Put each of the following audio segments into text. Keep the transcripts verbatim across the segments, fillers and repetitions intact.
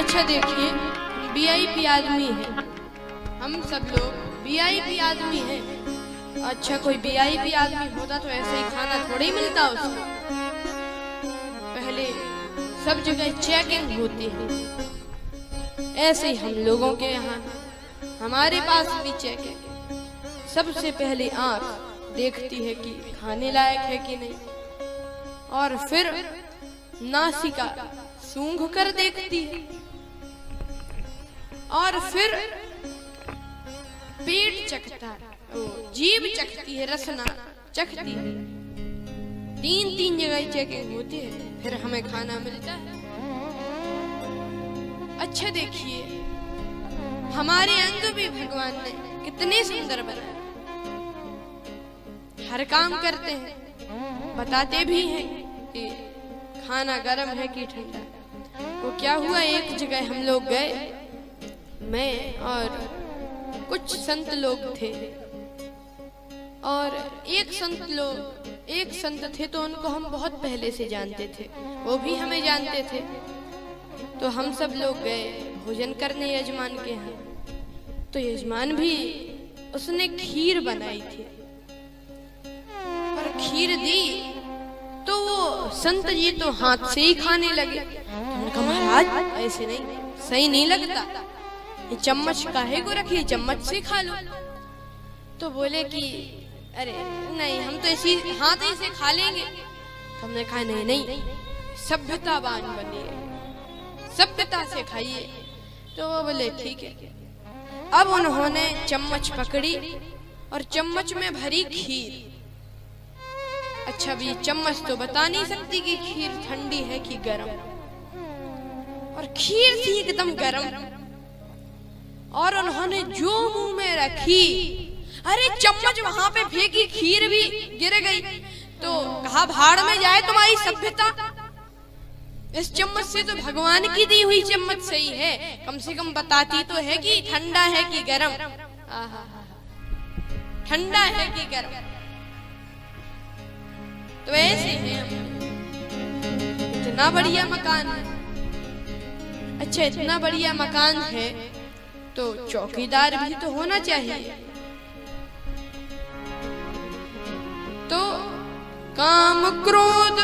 अच्छा देखिए, वीआईपी आदमी है, हम सब लोग वीआईपी आदमी हैं। अच्छा कोई वीआईपी आदमी होता तो ऐसे ही खाना थोड़े ही मिलता उसको। पहले सब जगह चेकिंग होती है, ऐसे ही हम लोगों के यहाँ हमारे पास भी चेकिंग है। सबसे पहले आँख देखती है कि खाने लायक है कि नहीं, और फिर नासिका सूंघ कर देखती है, और फिर पेट चखता, जीभ चखती है, रसना चखती है। तीन तीन जगह चेकिंग होती है, फिर हमें खाना मिलता है। अच्छा देखिए, हमारे अंग भी भगवान ने कितने सुंदर बनाए। हर काम करते हैं, बताते भी हैं कि खाना गर्म है कि ठंडा। वो क्या हुआ, एक जगह हम लोग गए, मैं और कुछ संत लोग थे, और एक संत लोग एक संत थे तो उनको हम बहुत पहले से जानते थे, वो भी हमें जानते थे। तो हम सब लोग गए भोजन करने यजमान के यहाँ। तो यजमान भी उसने खीर बनाई थी, पर खीर दी तो वो संत जी तो हाथ से ही खाने लगे। उनका महाराज ऐसे नहीं, सही नहीं लगता, ये चम्मच काहे को रखिए, चम्मच से खा लो। तो बोले कि अरे नहीं, हम तो इसी हाथ ही से खा लेंगे। हमने कहा नहीं नहीं, सभ्यतावान बनिए, सभ्यता से खाइए। तो वो बोले ठीक है। अब उन्होंने चम्मच पकड़ी और चम्मच में भरी खीर। अच्छा भी, चम्मच तो बता नहीं सकती कि खीर ठंडी है कि गरम, और खीर थी एकदम गरम। और उन्होंने जो मुंह में रखी, अरे चम्मच वहां पे फेंकी, खीर भी गिर गई। तो कहा भाड़ में जाए तुम्हारी सभ्यता, इस चम्मच से तो भगवान की दी हुई चम्मच सही है, कम से कम बताती तो है कि ठंडा है कि गरम, ठंडा है कि गरम। तो ऐसे है इतना बढ़िया मकान। अच्छा, इतना बढ़िया मकान है तो चौकीदार भी तो होना चाहिए। तो काम क्रोध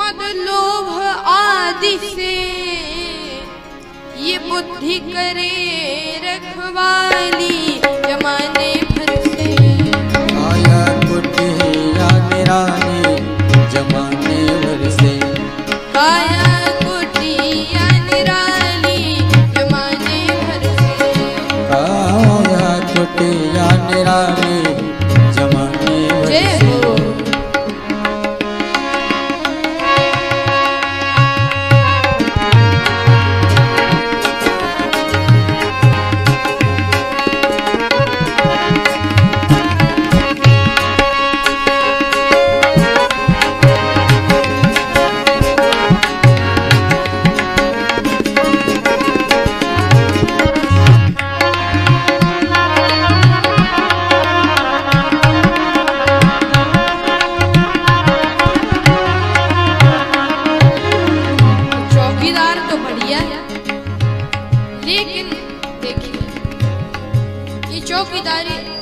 मद लोभ आदि से ये बुद्धि करे रखवाली जमाने भर से। आया बुद्धि याद रानी जमाने भर से, आया बुद्धि याद रानी जमाने भर से, आया बुद्धि याद रानी जमाने भर से।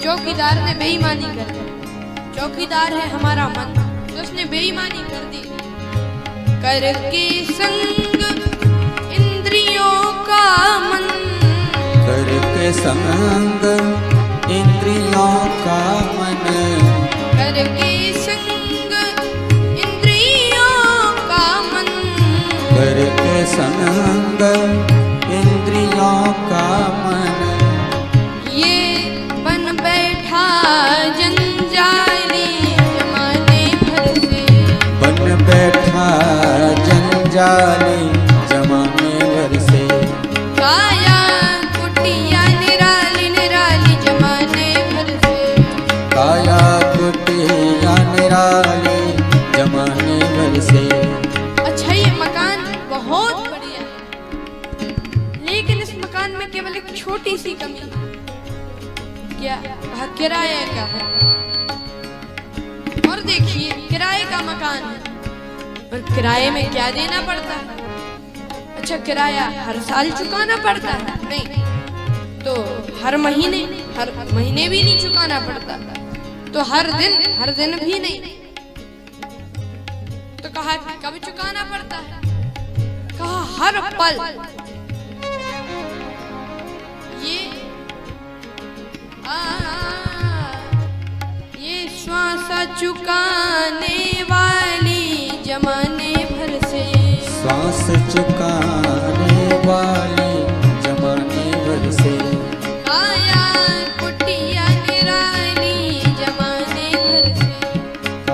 चौकीदार ने बेईमानी कर दी। चौकीदार है हमारा मन, तो उसने बेईमानी कर दी। करके संग इंद्रियों का मन, करके संग इंद्रियों का मन, करके संग इंद्रियों का मन, करके संग इंद्रियों का मन। जंजाली जमाने भर से, बन बैठा जंजाली जमाने भर से, काया कुटिया निराली निराली जमाने भर से, काया कुटिया निराली जमाने भर से। अच्छा, ये मकान बहुत बढ़िया है, लेकिन इस मकान में केवल एक छोटी सी कमी है। क्या वह किराए का है? और देखिए किराए का मकान है, और किराए में क्या देना पड़ता है। अच्छा किराया हर साल चुकाना पड़ता है, नहीं तो हर महीने हर महीने भी नहीं चुकाना पड़ता, तो हर दिन हर दिन भी नहीं, तो कहा कब चुकाना पड़ता है? कहा हर पल। ये आ, ये श्वास चुकाने वाली जमाने भर से, श्वास चुकाने वाली जमाने भर से आया कुटिया निराली जमाने भर से,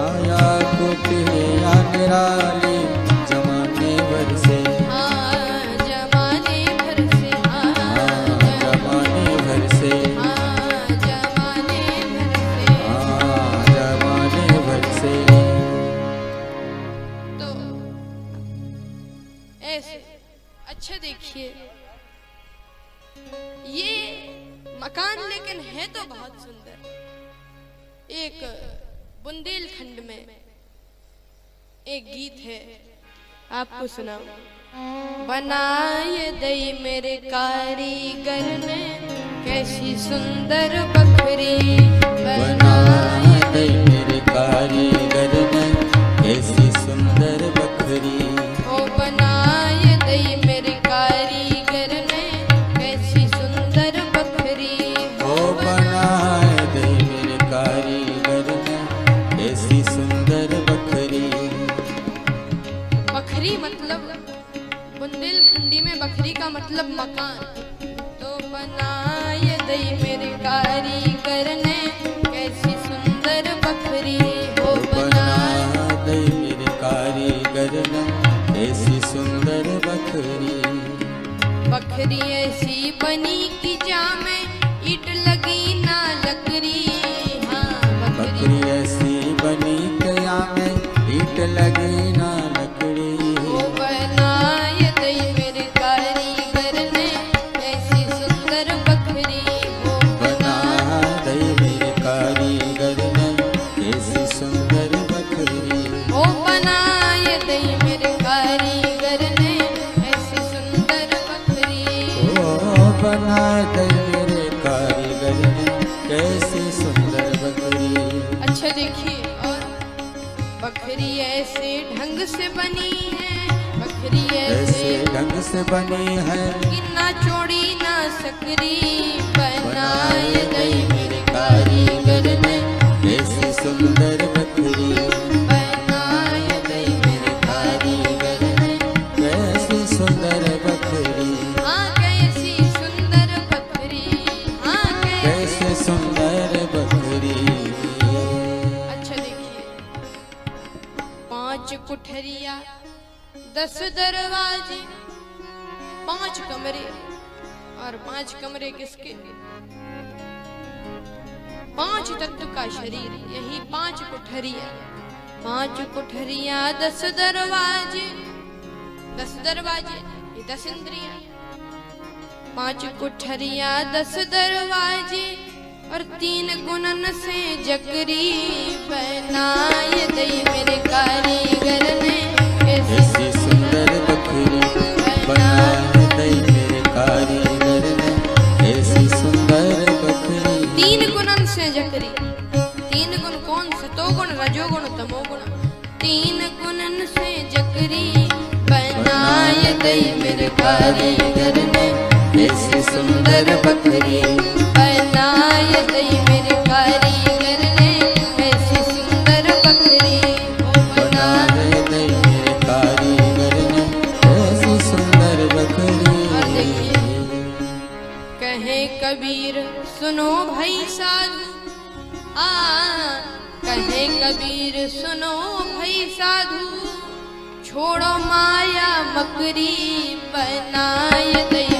आया कुटिया निराली जमाने भर से, जमाने भर से, जमाने भर से, जमाने जमाने भर से। तो ऐसे अच्छा देखिए, ये मकान लेकिन है तो बहुत सुंदर। एक बुंदेलखंड में एक गीत है, आपको सुनाऊं। बनाए दई मेरे कारीगर ने कैसी सुंदर बकरी, बनाए दई मेरे कारीगर ने कैसी सुंदर बकरी, ओ बनाए दई मेरे कारीगर मतलब मकान। तो बनाए दई मेरे कारीगर ने कैसी सुंदर बकरी, हो बनाए दई मेरे कारीगर ने कैसी सुंदर बकरी, बकरी ऐसी बनी कि जामे ईट लगी ना लकड़ी, हाँ बकरी ऐसी बनी कि जामे ईट लगी ना लकड़ी, हो बनाए बकरी ऐसे ढंग से बनी है, बकरी ऐसे ढंग से बनी है कि ना चोरी ना सकरी, बनाए दई मेरे कारीगर ने कैसी सुंदर बकरी, बनाए दई मेरे कारीगर ने कैसी सुंदर बकरी, हाँ कैसी सुंदर बकरी, हाँ कैसी सुंदर बकरी। पांच कुठरिया, दस दरवाजे, पांच कमरे, और पांच कमरे किसके? पांच तत्व का शरीर, यही पांच कुठरिया। पांच कुठरिया, दस दरवाजे, दस दरवाजे ये दस इंद्रिया, पांच कुठरिया, दस दरवाजे और तीन गुणन से जगरी, बनाए दई मेरे कारीगर ने कैसी सुंदर बकरी, बनाए दई मेरे कारीगर ने कैसी सुंदर बकरी, तीन गुणन से जगरी। तीन गुण कौन? सतोगुण, रजोगुण, तमोगुण, तीन गुणन से जगरी, बनाए दई मेरे कारीगर ने कैसी सुंदर बकरी, बनाए दई मेरे कारीगर ने कैसी सुंदर बकरी, बनाए दई मेरे कारीगर ने कैसी सुंदर बकरी। कहे कबीर सुनो भाई साधु, आ कहे कबीर सुनो भाई साधु, छोड़ो माया मकरी, बनाए दई